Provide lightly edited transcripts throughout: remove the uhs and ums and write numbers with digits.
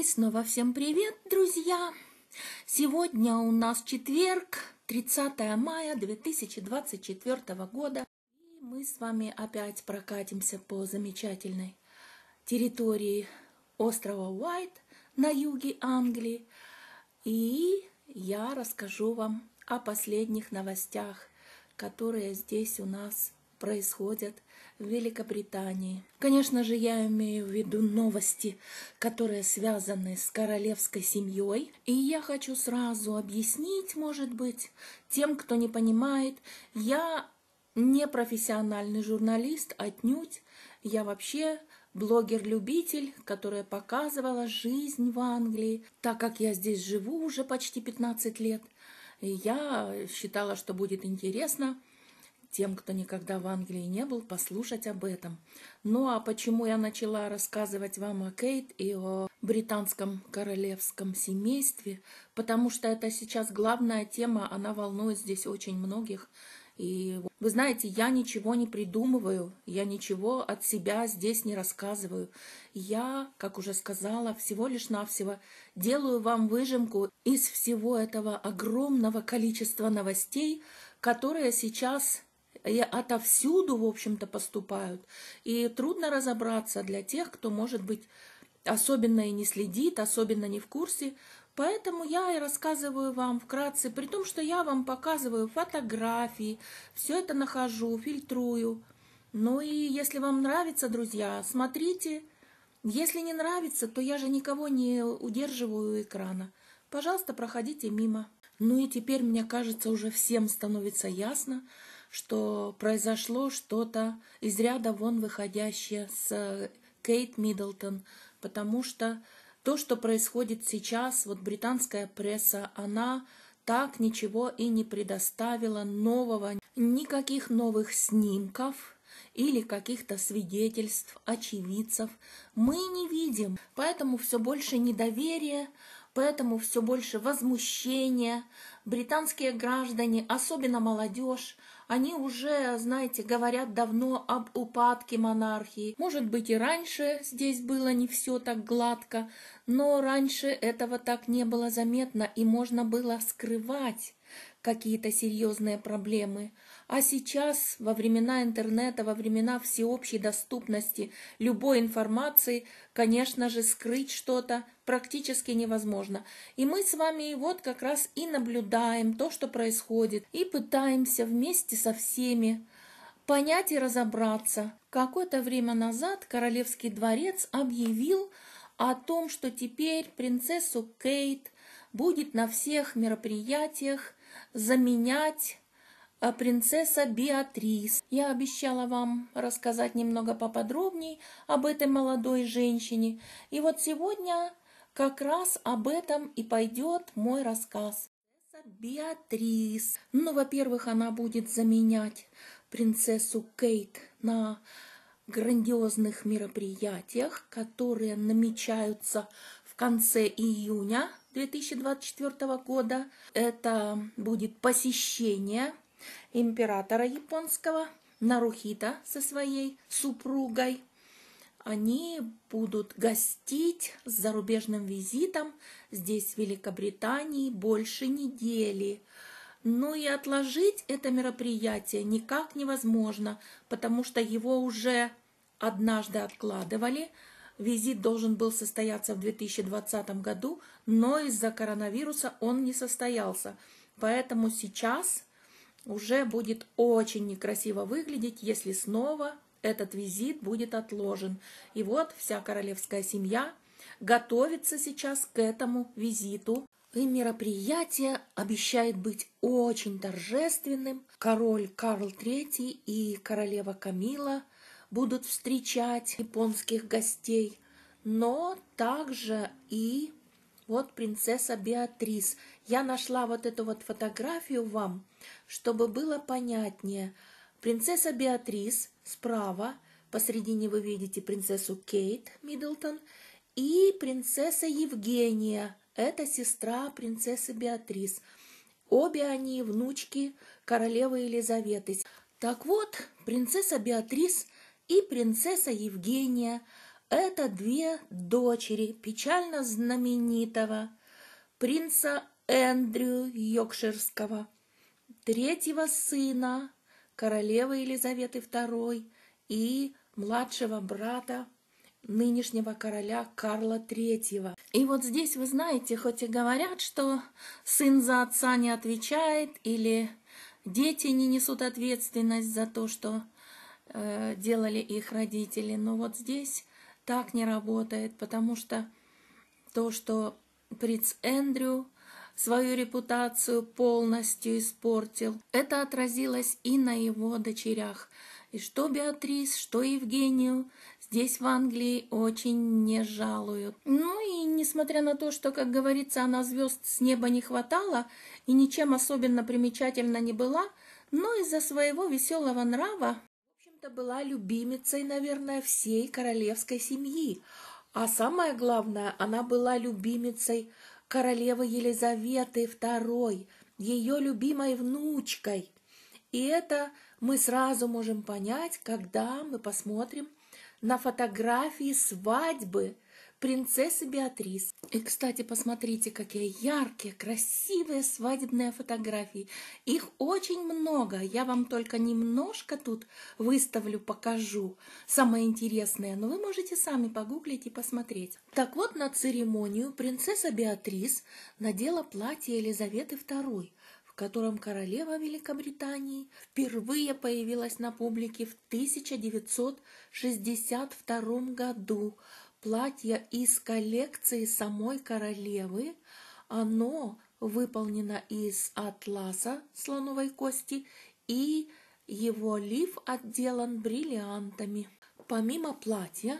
И снова всем привет, друзья! Сегодня у нас четверг, 30 мая 2024 года. И мы с вами опять прокатимся по замечательной территории острова Уайт на юге Англии. И я расскажу вам о последних новостях, которые здесь у нас происходят в Великобритании. Конечно же, я имею в виду новости, которые связаны с королевской семьей. И я хочу сразу объяснить, может быть, тем, кто не понимает, я не профессиональный журналист, отнюдь. Я вообще блогер-любитель, которая показывала жизнь в Англии. Так как я здесь живу уже почти 15 лет, я считала, что будет интересно тем, кто никогда в Англии не был, послушать об этом. Ну а почему я начала рассказывать вам о Кейт и о британском королевском семействе? Потому что это сейчас главная тема, она волнует здесь очень многих. И вы знаете, я ничего не придумываю, я ничего от себя здесь не рассказываю. Я, как уже сказала, всего лишь навсего делаю вам выжимку из всего этого огромного количества новостей, которые сейчас и отовсюду, в общем-то, поступают. И трудно разобраться для тех, кто, может быть, особенно и не следит, особенно не в курсе. Поэтому я и рассказываю вам вкратце, при том, что я вам показываю фотографии, все это нахожу, фильтрую. Ну и если вам нравится, друзья, смотрите. Если не нравится, то я же никого не удерживаю у экрана. Пожалуйста, проходите мимо. Ну и теперь, мне кажется, уже всем становится ясно, что произошло что-то из ряда вон выходящее с Кейт Миддлтон, потому что то, что происходит сейчас, вот британская пресса, она так ничего и не предоставила нового, никаких новых снимков или каких-то свидетельств, очевидцев мы не видим. Поэтому все больше недоверия, поэтому все больше возмущения. Британские граждане, особенно молодежь, они уже, знаете, говорят давно об упадке монархии. Может быть, и раньше здесь было не все так гладко, но раньше этого так не было заметно, и можно было скрывать какие-то серьезные проблемы. А сейчас, во времена интернета, во времена всеобщей доступности любой информации, конечно же, скрыть что-то практически невозможно. И мы с вами вот как раз и наблюдаем то, что происходит, и пытаемся вместе со всеми понять и разобраться. Какое-то время назад Королевский дворец объявил о том, что теперь принцессу Кейт будет на всех мероприятиях заменять принцесса Беатрис. Я обещала вам рассказать немного поподробней об этой молодой женщине. И вот сегодня как раз об этом и пойдет мой рассказ. Беатрис. Ну, во-первых, она будет заменять принцессу Кейт на грандиозных мероприятиях, которые намечаются в конце июня 2024 года. Это будет посещение императора японского Нарухита со своей супругой. Они будут гостить с зарубежным визитом здесь, в Великобритании, больше недели. Ну и отложить это мероприятие никак невозможно, потому что его уже однажды откладывали. Визит должен был состояться в 2020 году, но из-за коронавируса он не состоялся. Поэтому сейчас уже будет очень некрасиво выглядеть, если снова этот визит будет отложен. И вот вся королевская семья готовится сейчас к этому визиту. И мероприятие обещает быть очень торжественным. Король Карл III и королева Камила будут встречать японских гостей, но также и вот принцесса Беатрис. Я нашла вот эту вот фотографию вам, чтобы было понятнее. Принцесса Беатрис справа, посредине вы видите принцессу Кейт Миддлтон и принцесса Евгения. Это сестра принцессы Беатрис. Обе они внучки королевы Елизаветы. Так вот, принцесса Беатрис и принцесса Евгения Это две дочери печально знаменитого принца Эндрю Йокширского, третьего сына королевы Елизаветы II и младшего брата нынешнего короля Карла III. И вот здесь, вы знаете, хоть и говорят, что сын за отца не отвечает, или дети не несут ответственность за то, что делали их родители, но вот здесь так не работает, потому что то, что принц Эндрю свою репутацию полностью испортил, это отразилось и на его дочерях. И что Беатрис, что Евгению здесь в Англии очень не жалуют. Ну и несмотря на то, что, как говорится, она звезд с неба не хватала и ничем особенно примечательна не была, но из-за своего веселого нрава, в общем-то, была любимицей, наверное, всей королевской семьи. А самое главное, она была любимицей королевы Елизаветы II, ее любимой внучкой. И это мы сразу можем понять, когда мы посмотрим на фотографии свадьбы принцессы Беатрис. И, кстати, посмотрите, какие яркие, красивые свадебные фотографии. Их очень много. Я вам только немножко тут выставлю, покажу самое интересное. Но вы можете сами погуглить и посмотреть. Так вот, на церемонию принцесса Беатрис надела платье Елизаветы II, в котором королева Великобритании впервые появилась на публике в 1962 году. Платье из коллекции самой королевы, оно выполнено из атласа слоновой кости, и его лиф отделан бриллиантами. Помимо платья,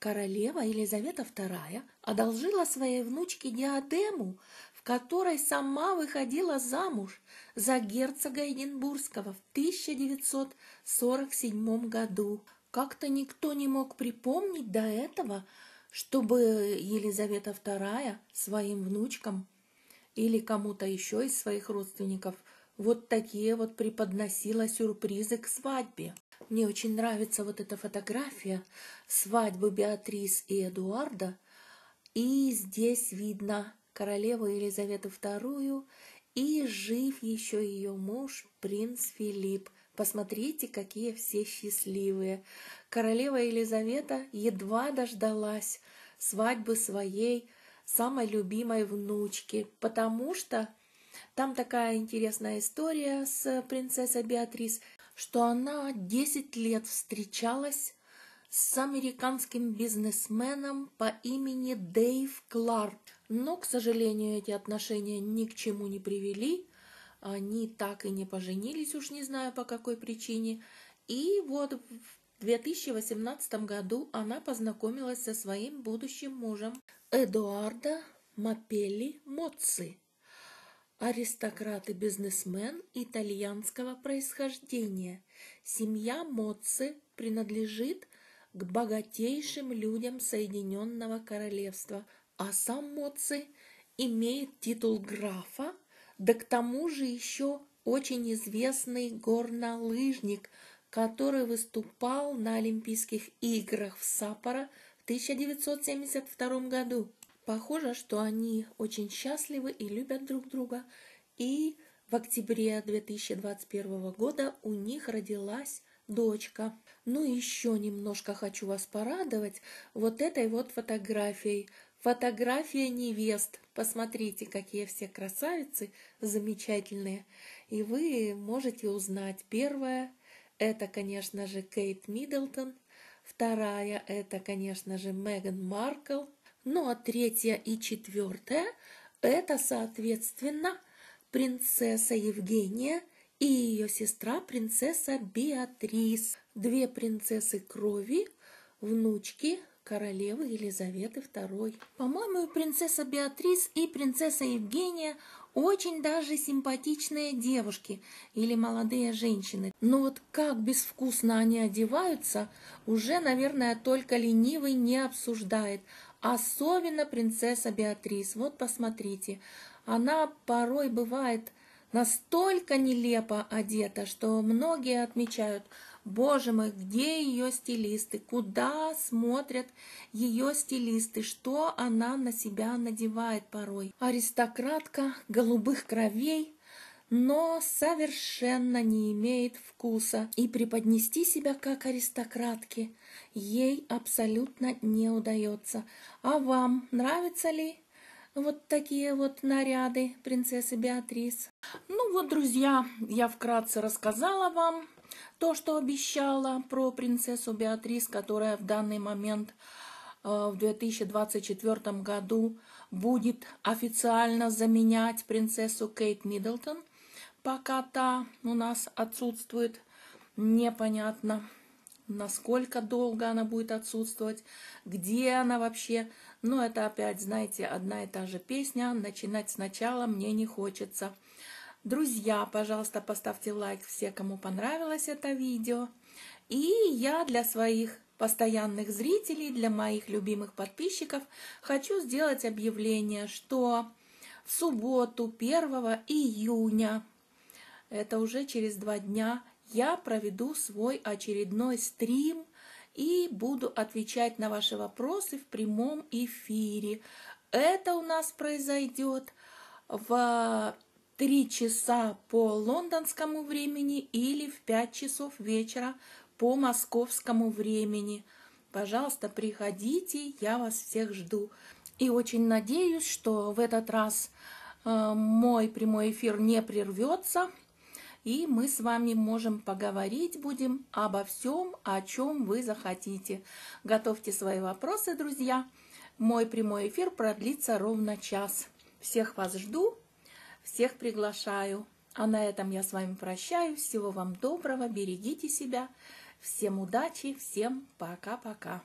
королева Елизавета II одолжила своей внучке диадему, в которой сама выходила замуж за герцога Эдинбургского в 1947 году. Как-то никто не мог припомнить до этого, чтобы Елизавета II своим внучкам или кому-то еще из своих родственников вот такие вот преподносила сюрпризы к свадьбе. Мне очень нравится вот эта фотография свадьбы Беатрис и Эдуарда. И здесь видно королеву Елизавету II и жив еще ее муж принц Филипп. Посмотрите, какие все счастливые. Королева Елизавета едва дождалась свадьбы своей самой любимой внучки, потому что там такая интересная история с принцессой Беатрис, что она 10 лет встречалась с американским бизнесменом по имени Дэйв Кларк. Но, к сожалению, эти отношения ни к чему не привели. Они так и не поженились, уж не знаю по какой причине. И вот в 2018 году она познакомилась со своим будущим мужем Эдуардо Мопелли Моци, аристократ и бизнесмен итальянского происхождения. Семья Моци принадлежит к богатейшим людям Соединенного Королевства, а сам Моци имеет титул графа, да к тому же еще очень известный горнолыжник, который выступал на Олимпийских играх в Саппоро в 1972 году. Похоже, что они очень счастливы и любят друг друга. И в октябре 2021 года у них родилась дочка. Ну и еще немножко хочу вас порадовать вот этой вот фотографией. Фотография невест. Посмотрите, какие все красавицы замечательные. И вы можете узнать. Первая – это, конечно же, Кейт Миддлтон. Вторая – это, конечно же, Меган Маркл. Ну а третья и четвертая – это, соответственно, принцесса Евгения и ее сестра принцесса Беатрис. Две принцессы крови, внучки королевы Елизаветы II. По-моему, принцесса Беатрис и принцесса Евгения очень даже симпатичные девушки или молодые женщины. Но вот как безвкусно они одеваются, уже, наверное, только ленивый не обсуждает. Особенно принцесса Беатрис. Вот посмотрите, она порой бывает настолько нелепо одета, что многие отмечают: Боже мой, где ее стилисты? Куда смотрят ее стилисты? Что она на себя надевает порой? Аристократка голубых кровей, но совершенно не имеет вкуса. И преподнести себя как аристократке ей абсолютно не удается. А вам нравится ли вот такие вот наряды принцессы Беатрис? Ну вот, друзья, я вкратце рассказала вам то, что обещала про принцессу Беатрис, которая в данный момент в 2024 году будет официально заменять принцессу Кейт Миддлтон. Пока та у нас отсутствует, непонятно, насколько долго она будет отсутствовать, где она вообще. Но это опять, знаете, одна и та же песня. Начинать сначала мне не хочется. Друзья, пожалуйста, поставьте лайк все, кому понравилось это видео. И я для своих постоянных зрителей, для моих любимых подписчиков хочу сделать объявление, что в субботу, 1 июня, это уже через 2 дня, я проведу свой очередной стрим и буду отвечать на ваши вопросы в прямом эфире. Это у нас произойдет в 3 часа по лондонскому времени или в 5 часов вечера по московскому времени. Пожалуйста, приходите, я вас всех жду. И очень надеюсь, что в этот раз мой прямой эфир не прервется. И мы с вами можем поговорить будем обо всем, о чем вы захотите. Готовьте свои вопросы, друзья. Мой прямой эфир продлится ровно час. Всех вас жду, всех приглашаю. А на этом я с вами прощаюсь. Всего вам доброго, берегите себя. Всем удачи, всем пока-пока.